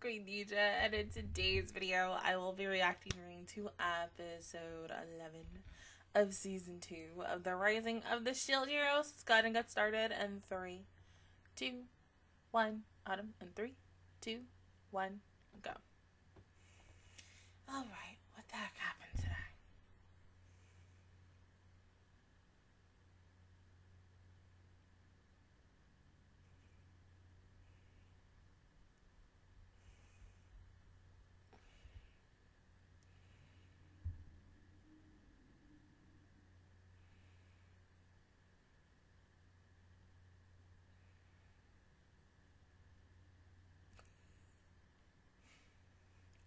Green Ninja, and in today's video I will be reacting to episode 11 of season 2 of The Rising of the Shield Hero. Let's go ahead and get started in 3, 2, 1, Autumn, and 3, 2, 1, go. Alright, what the heck happened today?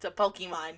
A Pokemon.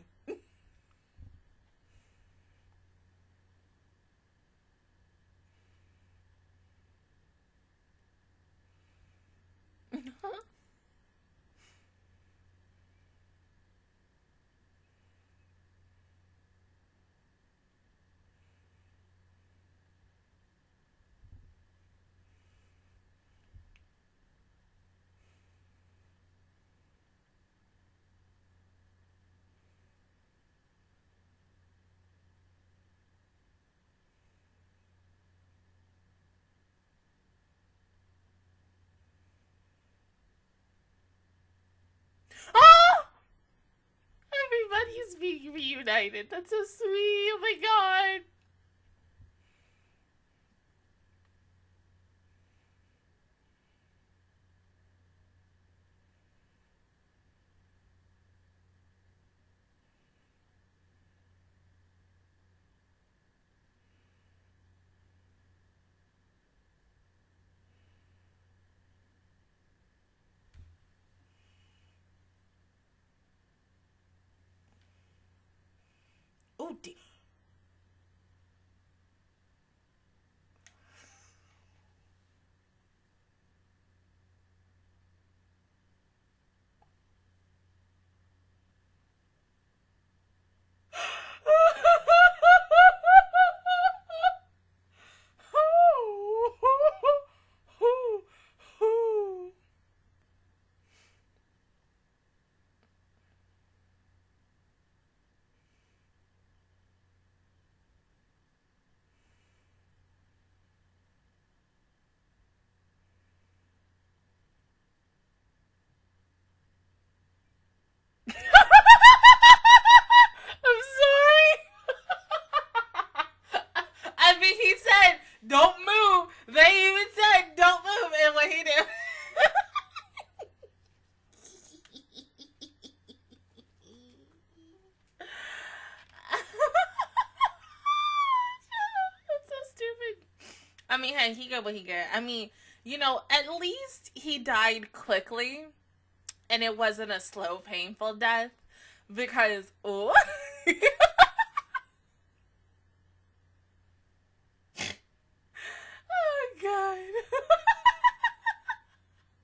He's being reunited. That's so sweet. Oh my god. Oh dear. He got what he got. I mean, you know, at least he died quickly and it wasn't a slow, painful death because, oh. Oh, God.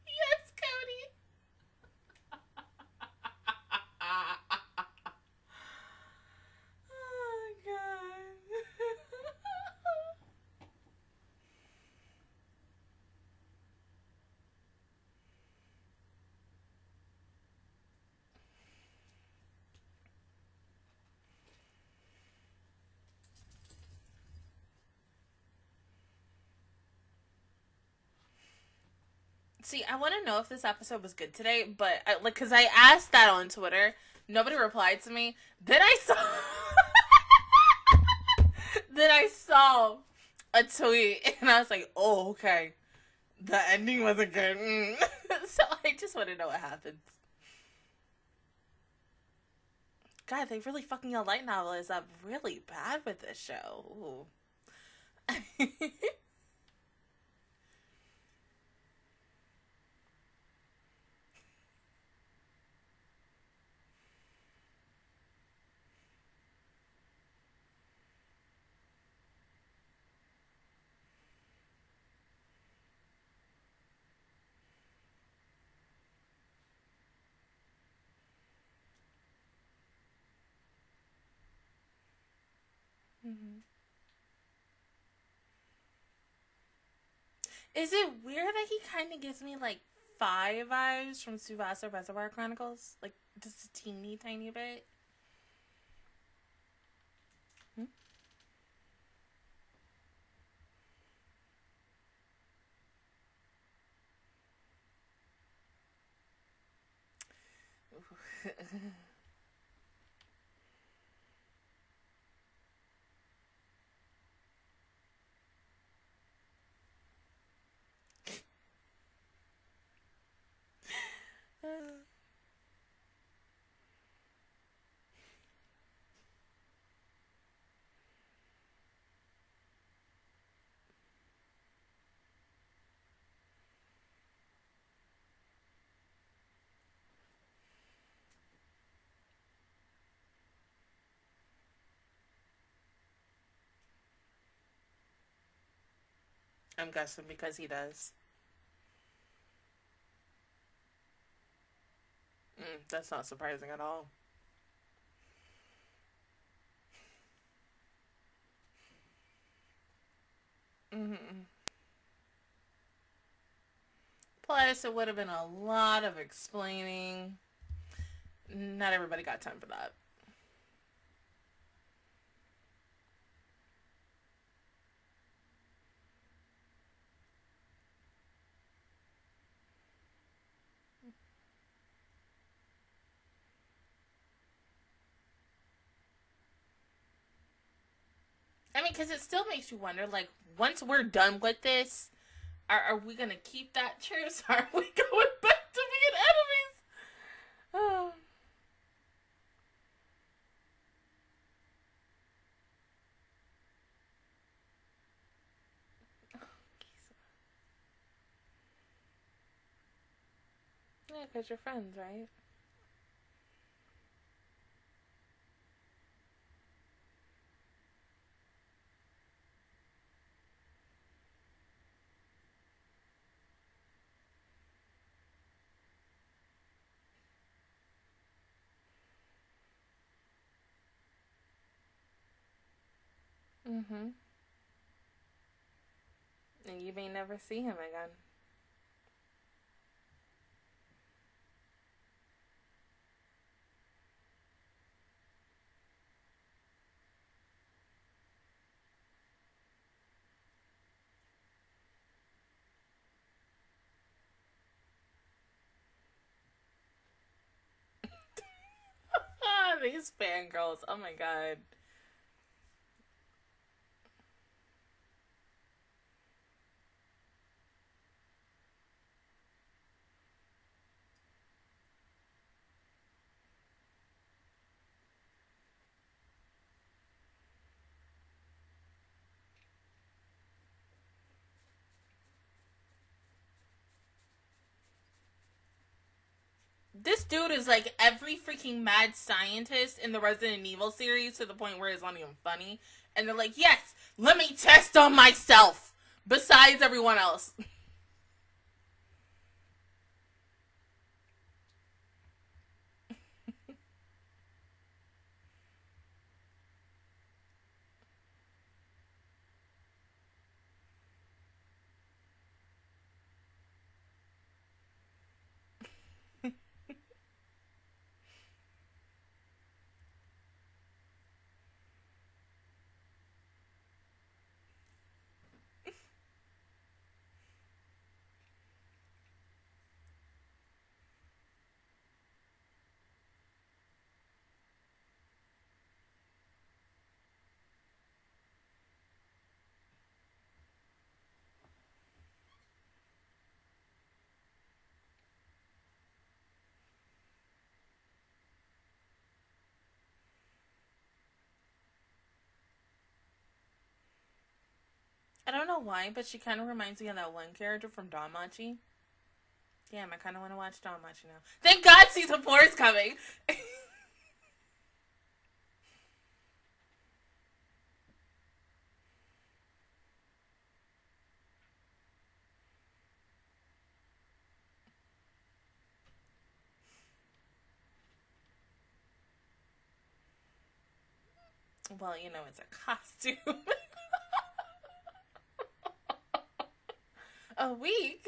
Yes, Cody. Oh, God. See, I want to know if this episode was good today, but, like, because I asked that on Twitter. Nobody replied to me. Then I saw a tweet, and I was like, oh, okay. The ending wasn't good. So I just want to know what happens. God, they really fucking a light novel is up really bad with this show. Is it weird that he kind of gives me, like, Spy vibes from Suvasa Reservoir Chronicles, like just a teeny tiny bit. I'm guessing because he does. That's not surprising at all. Plus, it would have been a lot of explaining. Not everybody got time for that. I mean, because it still makes you wonder, like, once we're done with this, are we going to keep that truce? Are we going back to being enemies? Oh. Yeah, because you're friends, right? And you may never see him again. These fangirls, oh my god. This dude is like every freaking mad scientist in the Resident Evil series to the point where it's not even funny. And they're like, yes, let me test on myself besides everyone else. I don't know why, but she kind of reminds me of that one character from Danmachi. Damn, I kind of want to watch Danmachi now. Thank God Season 4 is coming! Well, you know, it's a costume. A week?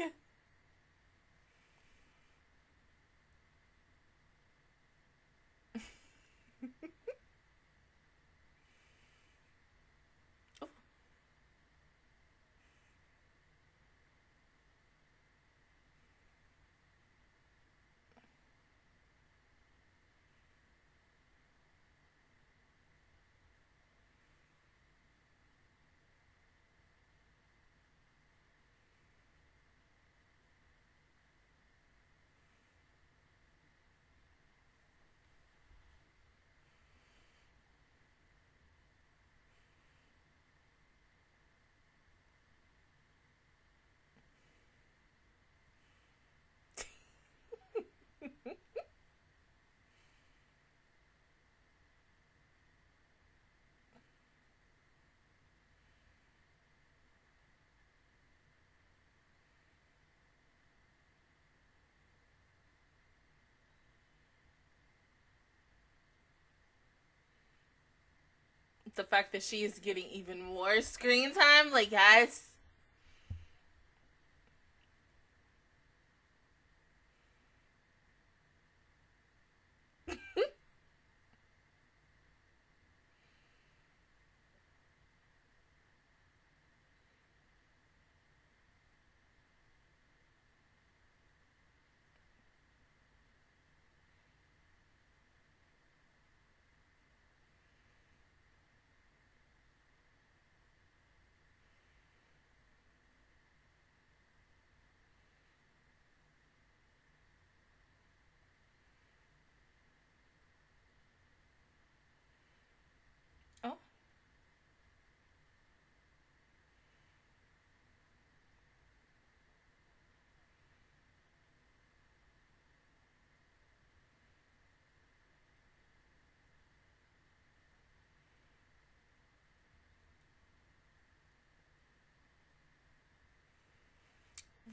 the fact that she is getting even more screen time, like, guys.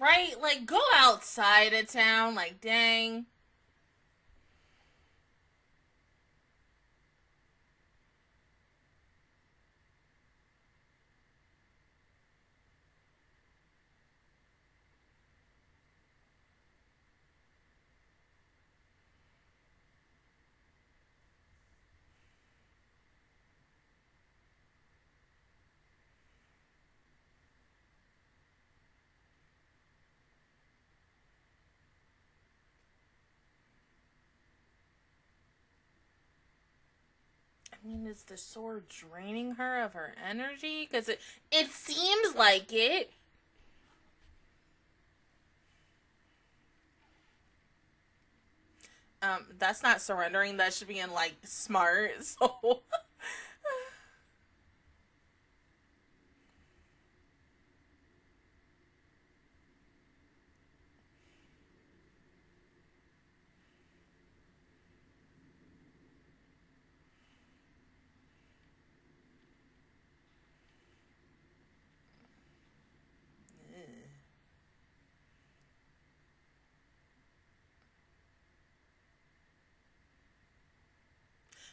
Right? Like, go outside of town, like, dang. I mean, is the sword draining her of her energy? Because it seems like it. That's not surrendering. That should be in, like, smart. So...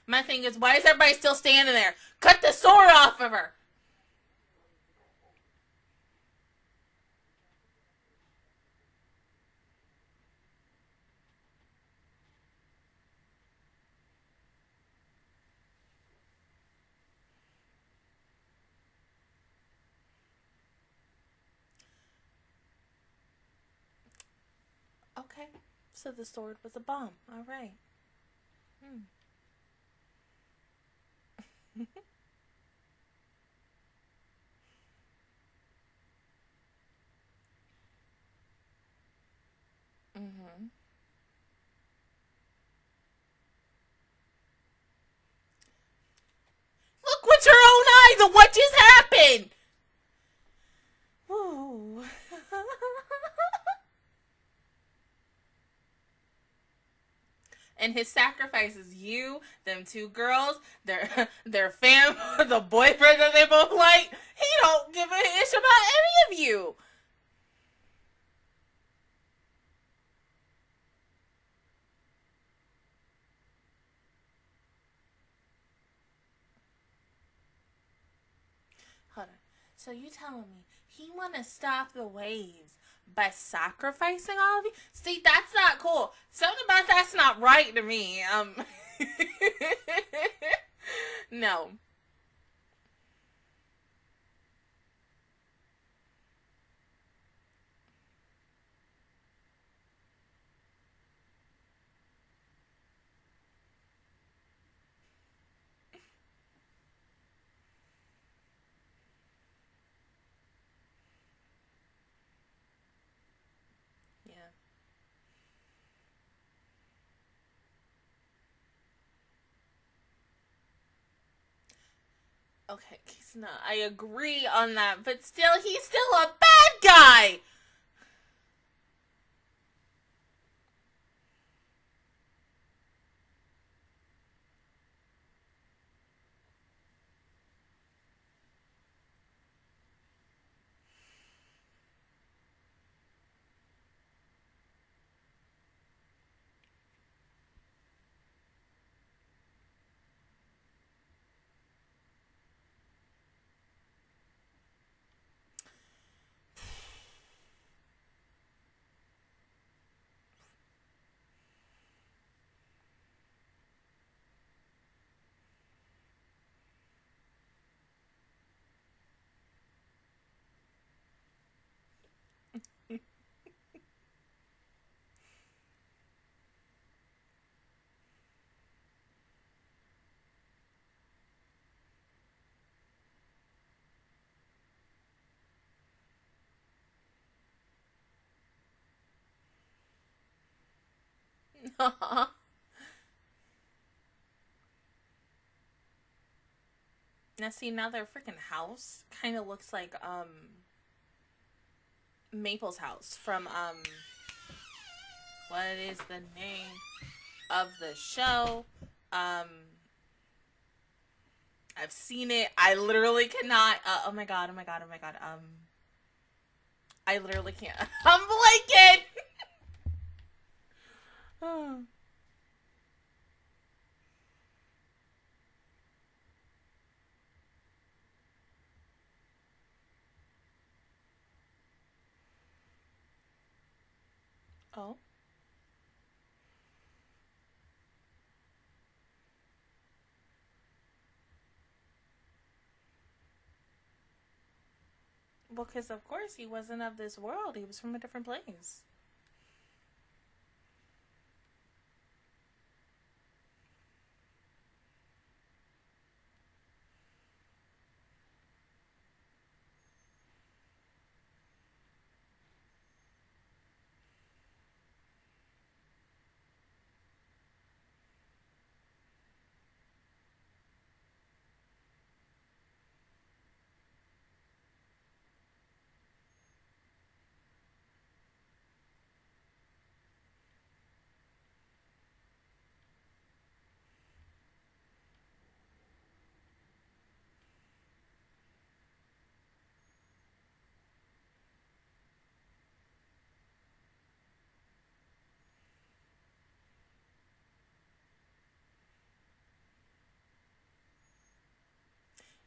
My thing is, why is everybody still standing there? Cut the sword off of her! Okay, so the sword was a bomb. All right. Look with your own eyes at what just happened. Ooh. And his sacrifices, you, them two girls, their fam, the boyfriend that they both like. He don't give a ish about any of you. Hold on. So you telling me he want to stop the waves by sacrificing all of you? See, that's not cool. Something about that's not right to me. No. Okay, he's not. I agree on that, but still, he's still a bad guy! Now see, now their freaking house kind of looks like Maple's house from what is the name of the show? I've seen it. I literally cannot. Oh my god! Oh my god! Oh my god! I literally can't. I'm blanking. Oh. Oh. Well, because of course he wasn't of this world. He was from a different place.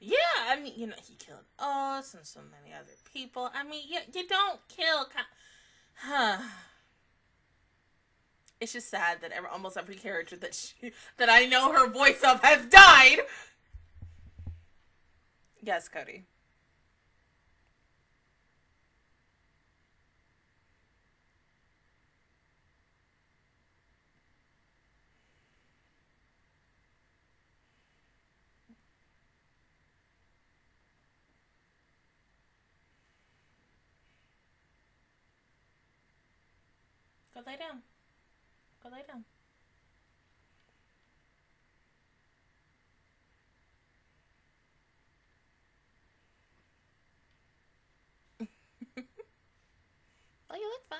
Yeah, I mean, you know, he killed us and so many other people. I mean, you don't kill. Huh. It's just sad that almost every character that I know her voice of has died. Yes, Cody. Go lay down. Go lay down. Well, you look fine.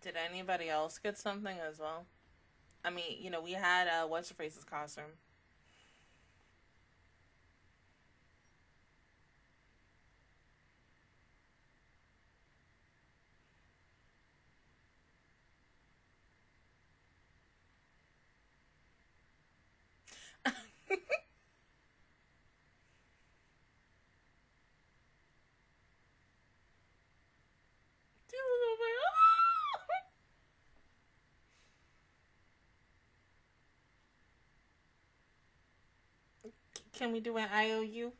Did anybody else get something as well? I mean, you know, we had, what's-her-face's costume. Can we do an IOU?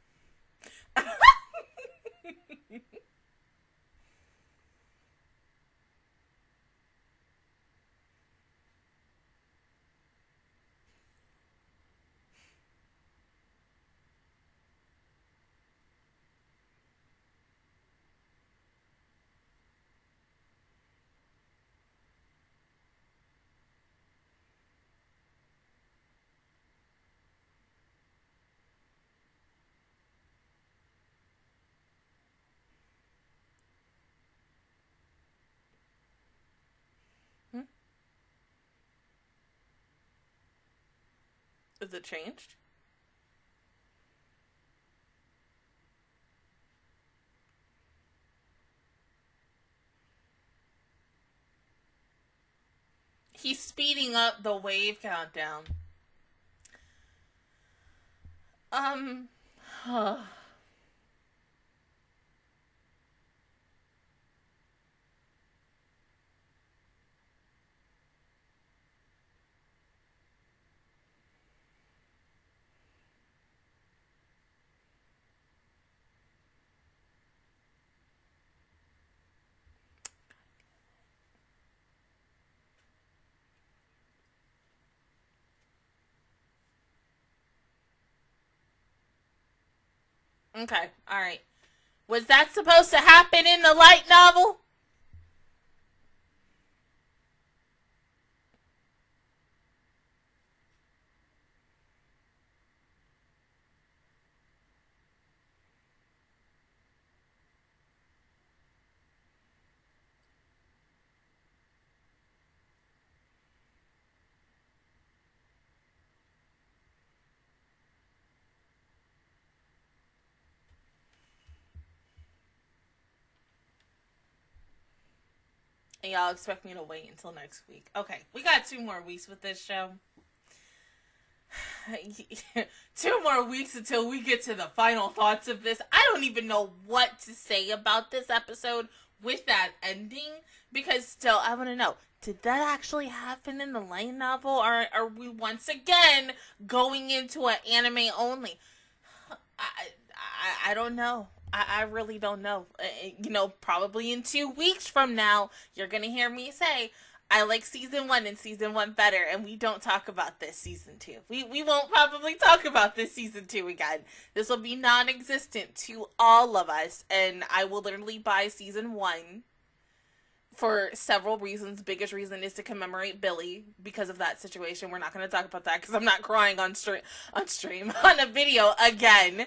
Is it changed? He's speeding up the wave countdown. Okay, alright. Was that supposed to happen in the light novel? And y'all expect me to wait until next week. Okay, we got 2 more weeks with this show. 2 more weeks until we get to the final thoughts of this. I don't even know what to say about this episode with that ending. Because still, I want to know, did that actually happen in the light novel? Or are we once again going into an anime only? I don't know. I really don't know. You know, probably in 2 weeks from now, you're going to hear me say, I like season 1 and season 1 better, and we don't talk about this season 2. We won't probably talk about this season 2 again. This will be non-existent to all of us, and I will literally buy season 1 for several reasons. Biggest reason is to commemorate Billy because of that situation. We're not going to talk about that because I'm not crying on a video again.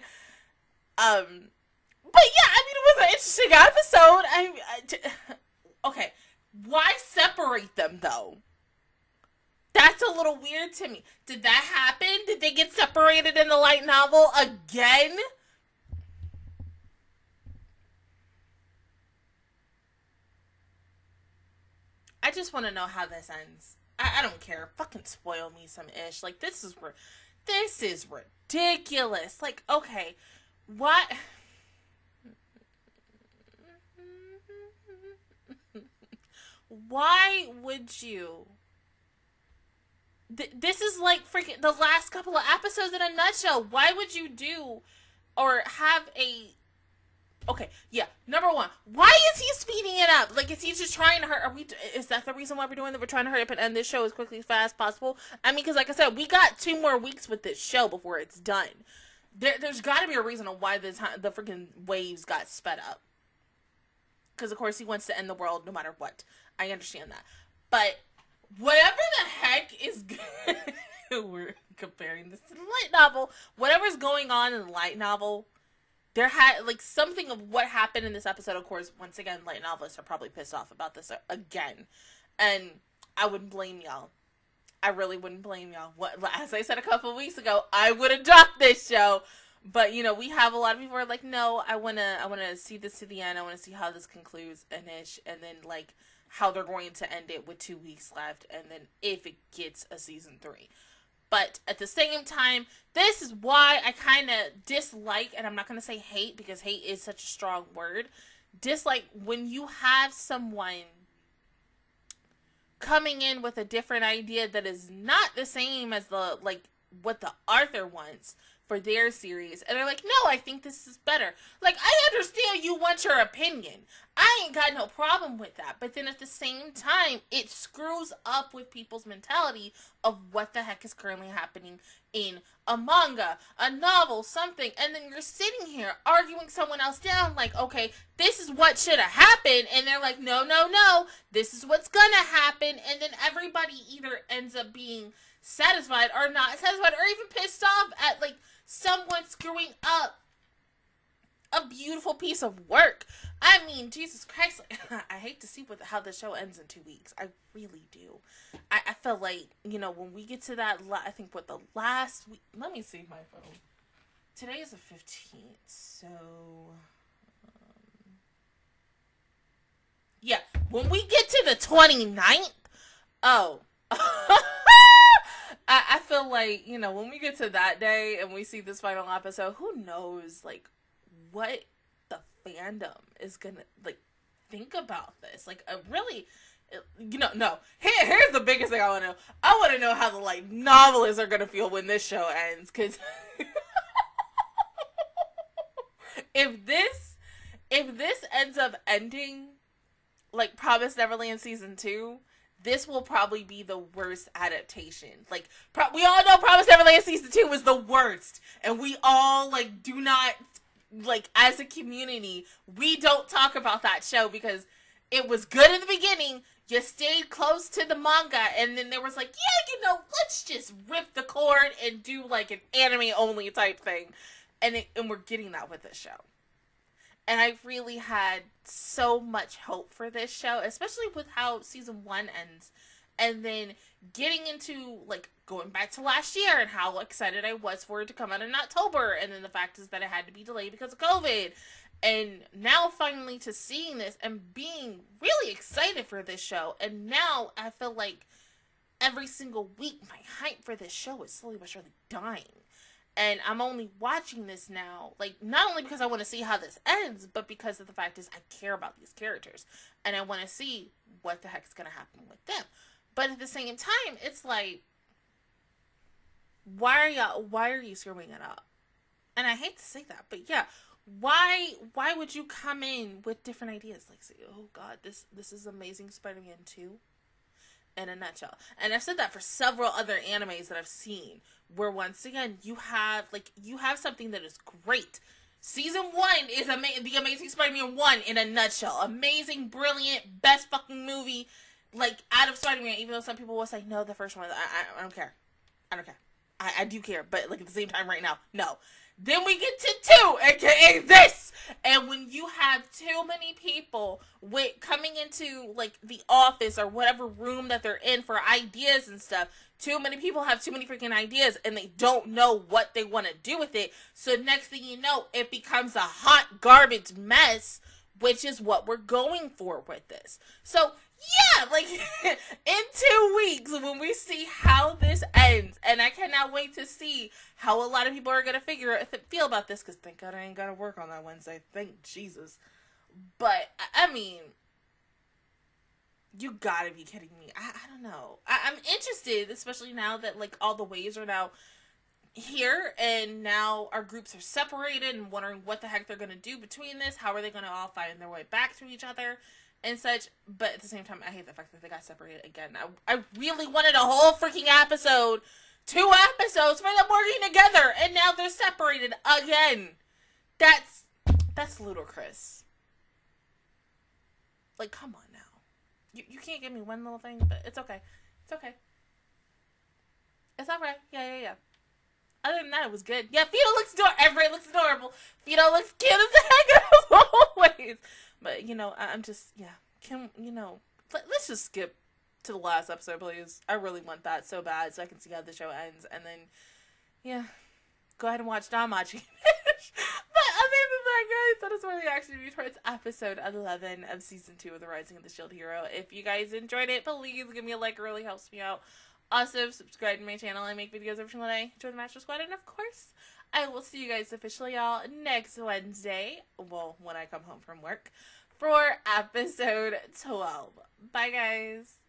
But yeah, I mean, it was an interesting episode. Okay, why separate them, though? That's a little weird to me. Did that happen? Did they get separated in the light novel again? I just want to know how this ends. I don't care. Fucking spoil me some ish. Like, this is ridiculous. Like, okay, what... Why would you? This is like freaking the last couple of episodes in a nutshell. Why would you do or have a... Okay, yeah, number 1. Why is he speeding it up? Like, is he just trying to hurt? Is that the reason why we're doing that? We're trying to hurry up and end this show as quickly as fast as possible? I mean, because like I said, we got 2 more weeks with this show before it's done. There's got to be a reason on why the freaking waves got sped up. Because, of course, he wants to end the world no matter what. I understand that. But whatever the heck is... We're comparing this to the light novel. Whatever's going on in the light novel, there had, like, something of what happened in this episode. Of course, once again, light novelists are probably pissed off about this again. And I wouldn't blame y'all. I really wouldn't blame y'all. As I said a couple of weeks ago, I would have dropped this show. But, you know, we have a lot of people who are like, no, I wanna see this to the end. I wanna see how this concludes and ish, and then like how they're going to end it with 2 weeks left, and then if it gets a season 3. But at the same time, this is why I kinda dislike, and I'm not gonna say hate because hate is such a strong word. Dislike when you have someone coming in with a different idea that is not the same as the like what the author wants for their series, and they're like, no, I think this is better. Like, I understand you want your opinion. I ain't got no problem with that. But then at the same time, it screws up with people's mentality of what the heck is currently happening in a manga, a novel, something. And then you're sitting here arguing someone else down like, okay, this is what should have happened. And they're like, no, no, no, this is what's gonna happen. And then everybody either ends up being satisfied or not satisfied or even pissed off at like someone screwing up a beautiful piece of work. I mean, Jesus Christ, like, I hate to see how the show ends in 2 weeks. I really do. I feel like, you know, when we get to that, I think what the last week, let me see my phone. Today is the 15th, so yeah, when we get to the 29th, oh, I feel like, you know, when we get to that day and we see this final episode, who knows, like, what the fandom is gonna, like, think about this. Like, I really, you know, no. Here's the biggest thing I want to know. I want to know how the, like, novelists are gonna feel when this show ends, because if this ends up ending, like, Promised Neverland season 2, this will probably be the worst adaptation. Like, we all know Promised Neverland season 2 was the worst, and we all, like, do not like, as a community, we don't talk about that show because it was good in the beginning. You stayed close to the manga, and then there was like, yeah, you know, let's just rip the cord and do like an anime-only type thing. And we're getting that with this show. And I really had so much hope for this show, especially with how season one ends. And then getting into, like, going back to last year and how excited I was for it to come out in October. And then the fact is that it had to be delayed because of COVID. And now finally to seeing this and being really excited for this show. And now I feel like every single week my hype for this show is slowly but surely dying. And I'm only watching this now, like, not only because I want to see how this ends, but because of the fact is I care about these characters. And I want to see what the heck's going to happen with them. But at the same time, it's like, why are you screwing it up? And I hate to say that, but yeah, why would you come in with different ideas? Like, say, oh God, this is Amazing Spider-Man 2 in a nutshell. And I've said that for several other animes that I've seen, where once again, you have something that is great. Season 1 is the Amazing Spider-Man 1 in a nutshell. Amazing, brilliant, best fucking movie, like, out of Spider-Man, even though some people will say, no, the first one, I don't care. I don't care. I do care, but, like, at the same time right now, no. Then we get to 2, aka this! And when you have too many people coming into, like, the office or whatever room that they're in for ideas and stuff, too many people have too many freaking ideas, and they don't know what they want to do with it, so next thing you know, it becomes a hot garbage mess, which is what we're going for with this. So, yeah, like, in 2 weeks when we see how this ends, and I cannot wait to see how a lot of people are going to feel about this, because thank God I ain't got to work on that Wednesday. Thank Jesus. But, I mean, you got to be kidding me. I don't know. I'm interested, especially now that, like, all the waves are now here, and now our groups are separated, and wondering what the heck they're going to do between this. How are they going to all find their way back to each other and such? But at the same time, I hate the fact that they got separated again. I really wanted a whole freaking episode, 2 episodes for them working together, and now they're separated again. That's ludicrous. Like, come on now. You can't give me one little thing, but it's okay. It's okay. It's alright. Yeah. Other than that, it was good. Yeah, Fito looks adorable. Everybody looks adorable. Fito looks cute as heck always. But, you know, I'm just, yeah. Let's just skip to the last episode, please. I really want that so bad so I can see how the show ends. And then, yeah, go ahead and watch Danmachi. But other than that, guys, that is where we actually be towards episode 11 of season 2 of The Rising of the Shield Hero. If you guys enjoyed it, please give me a like. It really helps me out. Also, subscribe to my channel. I make videos every single day. Join the Master Squad. And, of course, I will see you guys officially, y'all, next Wednesday. Well, when I come home from work for episode 12. Bye, guys.